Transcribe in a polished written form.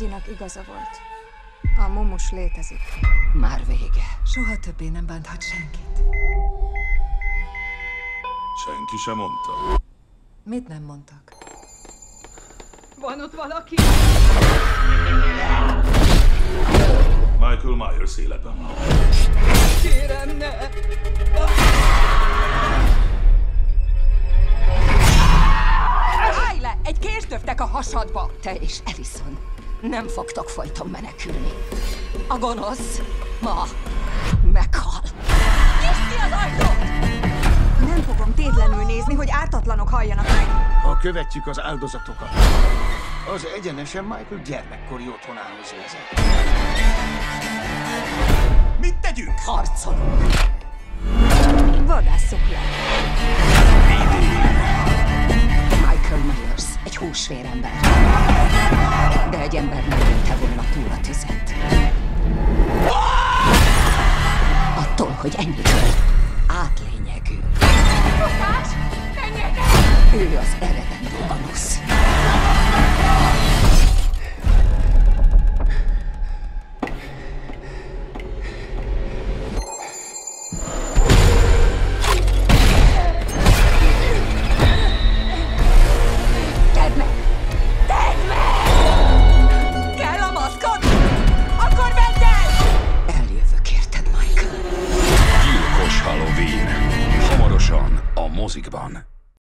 Freddynek igaza volt. A mumus létezik. Már vége. Soha többé nem bánthat senkit. Senki sem mondta. Mit nem mondtak? Van ott valaki? Michael Myers életben van. Kérem, ne! Állj le! Egy kést döftek a hasadba! Te és Ellison nem fogtok folyton menekülni. A gonosz ma meghal. Nyisd ki az ajtót! Nem fogom tétlenül nézni, hogy ártatlanok halljanak meg. Ha követjük az áldozatokat, az egyenesen Michael gyermekkori otthonához vezet. Mit tegyünk? Harcolunk! Vadásszuk le! Michael Myers egy húsvér ember. De egy ember nem érte volna túl a tüzet. Attól, hogy ennyit átlényegű. Fokás! Menjetek! Ő az eredendő gonosz. Halloween hamarosan a mozikban.